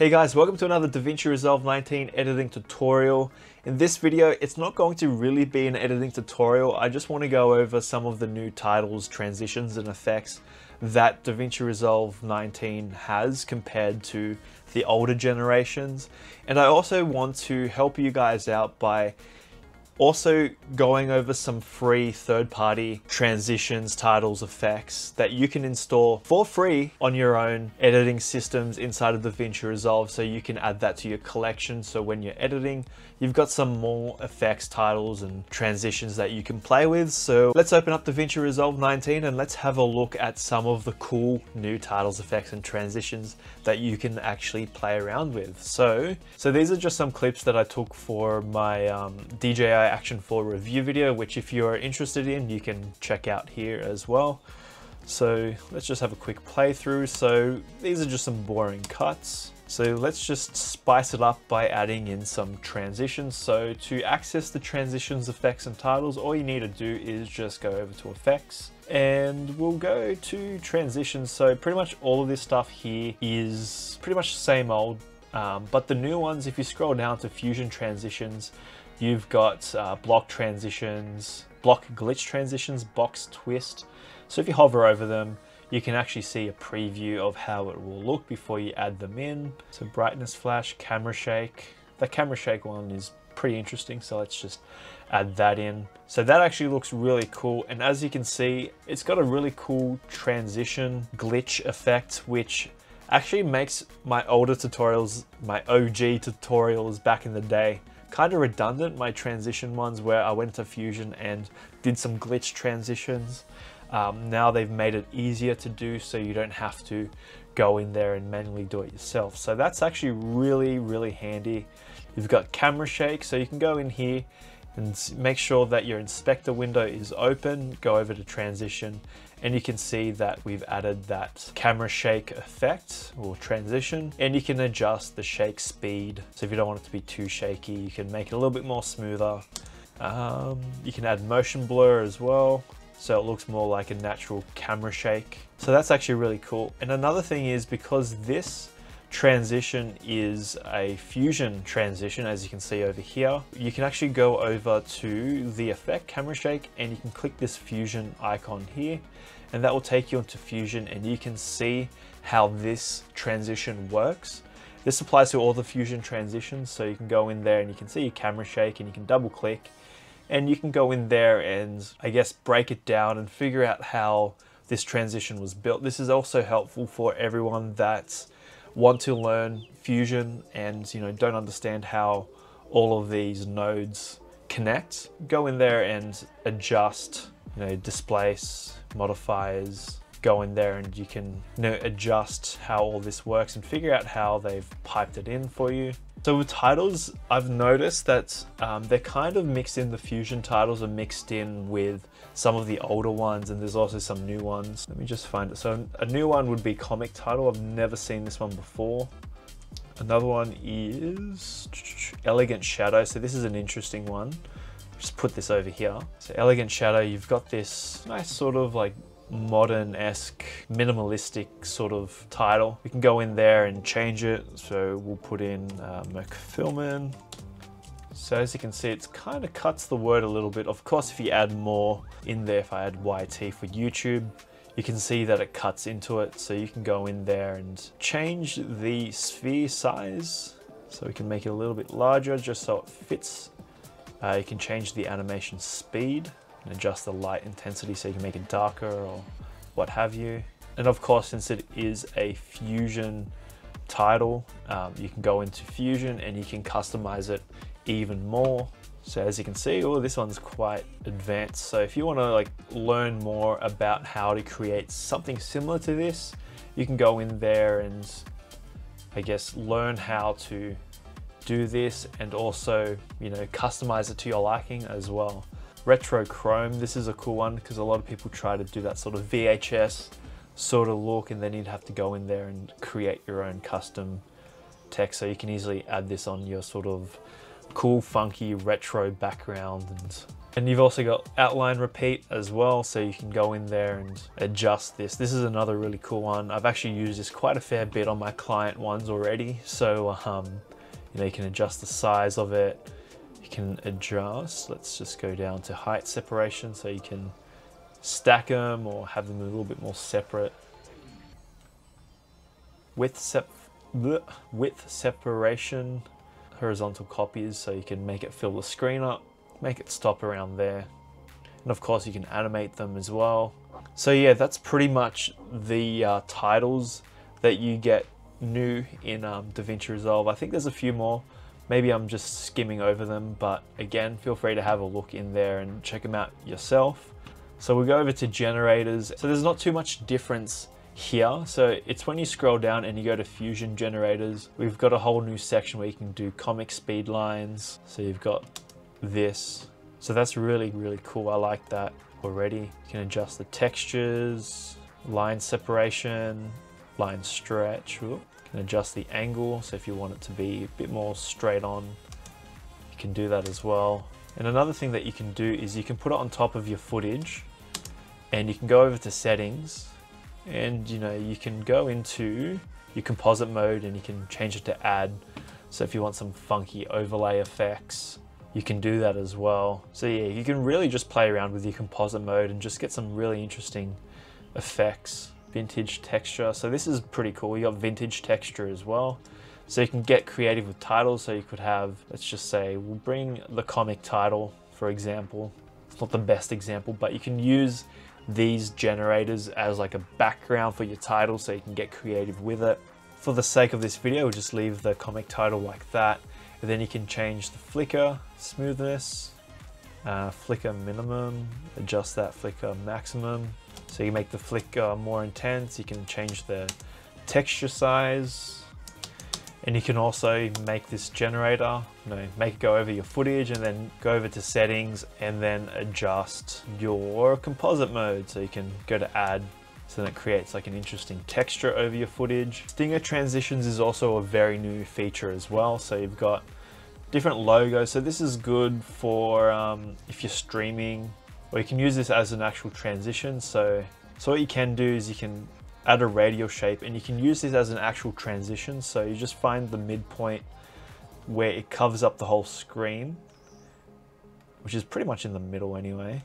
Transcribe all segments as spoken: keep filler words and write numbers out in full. Hey guys, welcome to another DaVinci Resolve nineteen editing tutorial. In this video, it's not going to really be an editing tutorial. I just want to go over some of the new titles, transitions, and effects that DaVinci Resolve nineteen has compared to the older generations. And I also want to help you guys out by also going over some free third-party transitions, titles, effects that you can install for free on your own editing systems inside of DaVinci Resolve, so you can add that to your collection. So when you're editing, you've got some more effects, titles, and transitions that you can play with. So let's open up DaVinci Resolve nineteen and let's have a look at some of the cool new titles, effects, and transitions that you can actually play around with. So, so these are just some clips that I took for my um, D J I Action four review video, which if you're interested in, you can check out here as well. So let's just have a quick playthrough. So these are just some boring cuts. So let's just spice it up by adding in some transitions. So to access the transitions, effects, and titles, all you need to do is just go over to effects and we'll go to transitions. So pretty much all of this stuff here is pretty much the same old, um, but the new ones, if you scroll down to fusion transitions, you've got uh, block transitions, block glitch transitions, box twist. So if you hover over them, you can actually see a preview of how it will look before you add them in. So brightness flash, camera shake. The camera shake one is pretty interesting, so let's just add that in. So that actually looks really cool. And as you can see, it's got a really cool transition glitch effect, which actually makes my older tutorials, my O G tutorials back in the day, kind of redundant, my transition ones where I went to Fusion and did some glitch transitions. Um, now they've made it easier to do, so you don't have to go in there and manually do it yourself. So that's actually really, really handy. You've got camera shake, so you can go in here and make sure that your inspector window is open, go over to transition, and you can see that we've added that camera shake effect or transition, and you can adjust the shake speed. So if you don't want it to be too shaky, you can make it a little bit more smoother. Um, you can add motion blur as well, so it looks more like a natural camera shake. So that's actually really cool. And another thing is, because this transition is a fusion transition, as you can see over here, you can actually go over to the effect camera shake and you can click this fusion icon here, and that will take you into fusion, and you can see how this transition works. This applies to all the fusion transitions, so you can go in there and you can see your camera shake and you can double click, and you can go in there and I guess break it down and figure out how this transition was built. This is also helpful for everyone that's want to learn Fusion and, you know, don't understand how all of these nodes connect. Go in there and adjust, you know, displace, modifiers, go in there and you can, you know, adjust how all this works and figure out how they've piped it in for you. So with titles, I've noticed that um, they're kind of mixed in. The Fusion titles are mixed in with some of the older ones, and there's also some new ones. Let me just find it. So a new one would be comic title. I've never seen this one before. Another one is elegant shadow. So this is an interesting one. Just put this over here. So elegant shadow, you've got this nice sort of like modern-esque, minimalistic sort of title. We can go in there and change it. So we'll put in uh, McFilmin. So as you can see, it's kind of cuts the word a little bit. Of course, if you add more in there, if I add Y T for YouTube, you can see that it cuts into it. So you can go in there and change the sphere size. So we can make it a little bit larger just so it fits. Uh, you can change the animation speed and adjust the light intensity so you can make it darker or what have you. And of course, since it is a fusion title, um, you can go into fusion and you can customize it even more. So as you can see, oh, this one's quite advanced. So if you want to like learn more about how to create something similar to this, you can go in there and I guess learn how to do this, and also, you know, customize it to your liking as well. Retro Chrome, this is a cool one because a lot of people try to do that sort of V H S sort of look, and then you'd have to go in there and create your own custom text. So you can easily add this on your sort of cool, funky, retro background. And, and you've also got outline repeat as well, so you can go in there and adjust this. This is another really cool one. I've actually used this quite a fair bit on my client ones already. So um, you know, you can adjust the size of it. You can adjust, let's just go down to height separation, so you can stack them or have them a little bit more separate. Width, sep bleh, width separation, horizontal copies, so you can make it fill the screen up, make it stop around there. And of course you can animate them as well. So yeah, that's pretty much the uh, titles that you get new in um, DaVinci Resolve. I think there's a few more. Maybe I'm just skimming over them, but again, feel free to have a look in there and check them out yourself. So we'll go over to generators. So there's not too much difference here. So it's when you scroll down and you go to fusion generators, we've got a whole new section where you can do comic speed lines. So you've got this. So that's really, really cool. I like that already. You can adjust the textures, line separation, line stretch. Ooh. And adjust the angle, so if you want it to be a bit more straight on, you can do that as well. And another thing that you can do is you can put it on top of your footage, and you can go over to settings, and you know, you can go into your composite mode and you can change it to add. So if you want some funky overlay effects, you can do that as well. So yeah, you can really just play around with your composite mode and just get some really interesting effects. Vintage texture, so this is pretty cool. You got vintage texture as well, so you can get creative with titles. So you could have, let's just say we'll bring the comic title, for example. It's not the best example, but you can use these generators as like a background for your title, so you can get creative with it. For the sake of this video, we'll just leave the comic title like that, and then you can change the flicker smoothness, uh, flicker minimum, adjust that flicker maximum. So you make the flicker more intense, you can change the texture size, and you can also make this generator, you know, make it go over your footage and then go over to settings and then adjust your composite mode. So you can go to add, so that creates like an interesting texture over your footage. Stinger transitions is also a very new feature as well. So you've got different logos. So this is good for um, if you're streaming, or you can use this as an actual transition. So, so what you can do is you can add a radial shape, and you can use this as an actual transition. So you just find the midpoint where it covers up the whole screen, which is pretty much in the middle anyway.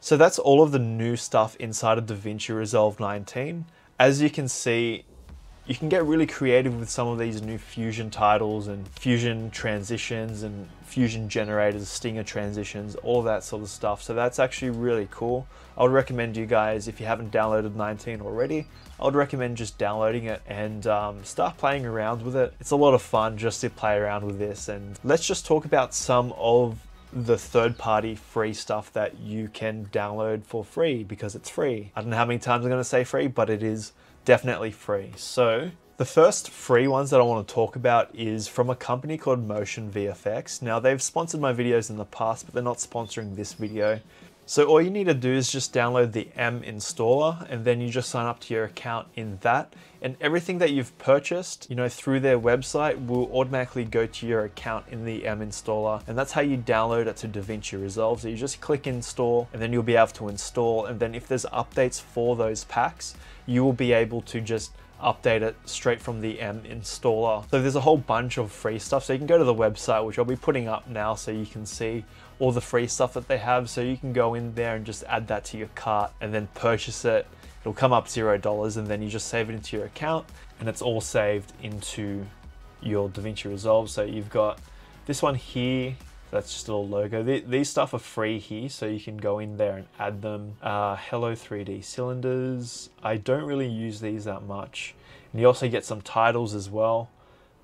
So that's all of the new stuff inside of DaVinci Resolve nineteen. As you can see, you can get really creative with some of these new fusion titles and fusion transitions and fusion generators, stinger transitions, all that sort of stuff. So that's actually really cool. I would recommend you guys, if you haven't downloaded nineteen already, I would recommend just downloading it and um, start playing around with it. It's a lot of fun just to play around with this. And let's just talk about some of the third-party free stuff that you can download for free, because it's free. I don't know how many times I'm gonna say free, but it is definitely free. So the first free ones that I want to talk about is from a company called Motion V F X. Now they've sponsored my videos in the past, but they're not sponsoring this video. So all you need to do is just download the M installer, and then you just sign up to your account in that, and everything that you've purchased, you know, through their website will automatically go to your account in the M installer. And that's how you download it to DaVinci Resolve. So you just click install, and then you'll be able to install. And then if there's updates for those packs, you will be able to just update it straight from the M installer. So there's a whole bunch of free stuff. So you can go to the website, which I'll be putting up now, so you can see all the free stuff that they have. So you can go in there and just add that to your cart and then purchase it. It'll come up zero dollars, and then you just save it into your account, and it's all saved into your DaVinci Resolve. So you've got this one here, that's just a little logo. These stuff are free here, so you can go in there and add them. Uh, Hello three D cylinders. I don't really use these that much. And you also get some titles as well,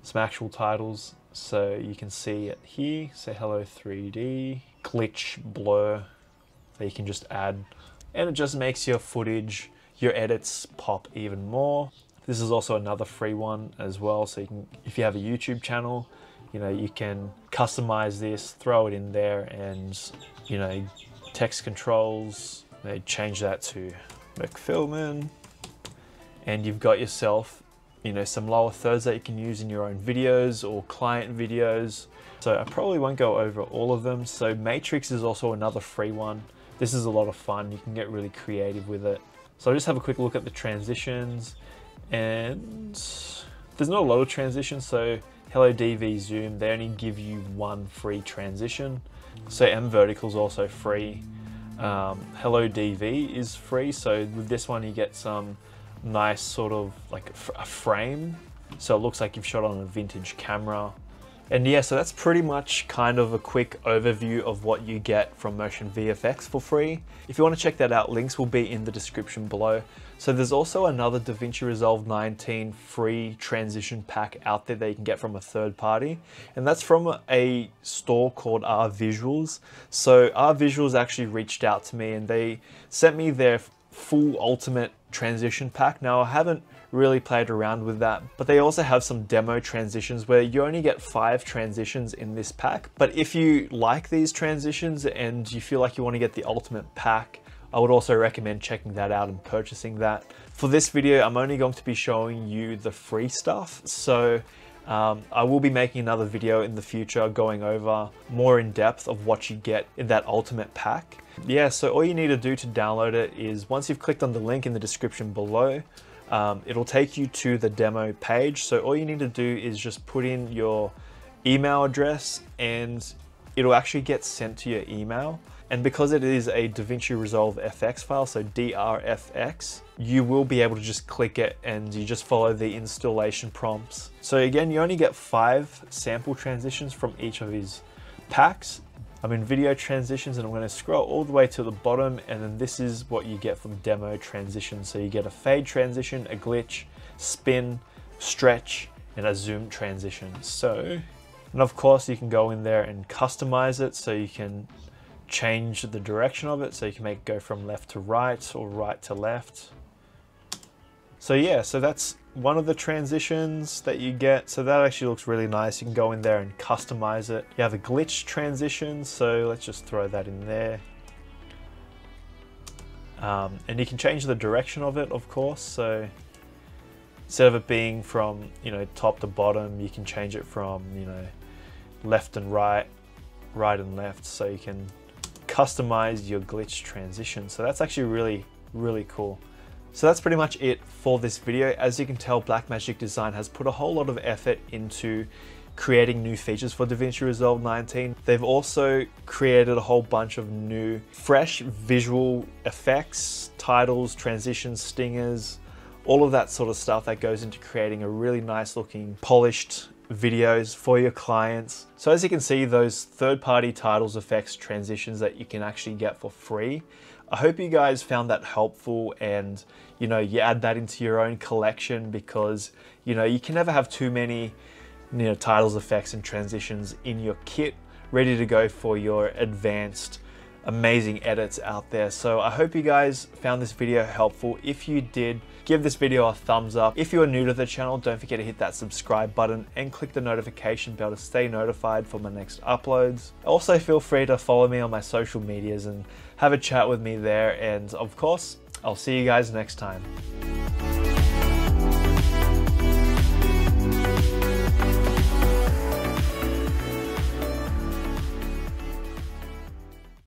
some actual titles. So you can see it here, say Hello three D, glitch, blur, that you can just add. And it just makes your footage, your edits pop even more. This is also another free one as well. So you can, if you have a YouTube channel, you know, you can customize this, throw it in there, and, you know, text controls, they change that to McFilmin, and you've got yourself you know, some lower thirds that you can use in your own videos or client videos. So I probably won't go over all of them. So Matrix is also another free one. This is a lot of fun. You can get really creative with it. So I'll just have a quick look at the transitions, and there's not a lot of transitions. So Hello D V Zoom, they only give you one free transition. So M Vertical is also free. Um, Hello D V is free. So with this one, you get some nice sort of like a frame. So it looks like you've shot on a vintage camera. And yeah, so that's pretty much kind of a quick overview of what you get from Motion V F X for free. If you want to check that out, links will be in the description below. So there's also another DaVinci Resolve nineteen free transition pack out there that you can get from a third party. And that's from a store called RVisuals. So RVisuals actually reached out to me and they sent me their full ultimate transition pack. Now I haven't really played around with that, but they also have some demo transitions where you only get five transitions in this pack. But if you like these transitions and you feel like you want to get the ultimate pack, I would also recommend checking that out and purchasing that. For this video, I'm only going to be showing you the free stuff. So um, I will be making another video in the future going over more in depth of what you get in that ultimate pack. Yeah, so all you need to do to download it is once you've clicked on the link in the description below, Um, it'll take you to the demo page. So all you need to do is just put in your email address and it'll actually get sent to your email. And because it is a DaVinci Resolve F X file, so D R F X, you will be able to just click it and you just follow the installation prompts. So again, you only get five sample transitions from each of these packs. I'm in video transitions and I'm going to scroll all the way to the bottom, and then this is what you get from demo transitions. So you get a fade transition, a glitch, spin, stretch, and a zoom transition. So, and of course you can go in there and customize it, so you can change the direction of it. So you can make it go from left to right or right to left. So yeah, so that's one of the transitions that you get. So that actually looks really nice. You can go in there and customize it. You have a glitch transition, so let's just throw that in there. Um, and you can change the direction of it, of course. So instead of it being from, you know, top to bottom, you can change it from, you know, left and right, right and left. So you can customize your glitch transition. So that's actually really, really cool. So that's pretty much it for this video. As you can tell, Blackmagic Design has put a whole lot of effort into creating new features for DaVinci Resolve nineteen. They've also created a whole bunch of new, fresh visual effects, titles, transitions, stingers, all of that sort of stuff that goes into creating a really nice looking, polished videos for your clients. So as you can see, those third-party titles, effects, transitions that you can actually get for free. I hope you guys found that helpful, and you know, you add that into your own collection, because you know, you can never have too many, you know, titles, effects, and transitions in your kit ready to go for your advanced amazing edits out there. So I hope you guys found this video helpful. If you did, give this video a thumbs up. If you are new to the channel, don't forget to hit that subscribe button and click the notification bell to stay notified for my next uploads. Also, feel free to follow me on my social medias and have a chat with me there. And of course, I'll see you guys next time.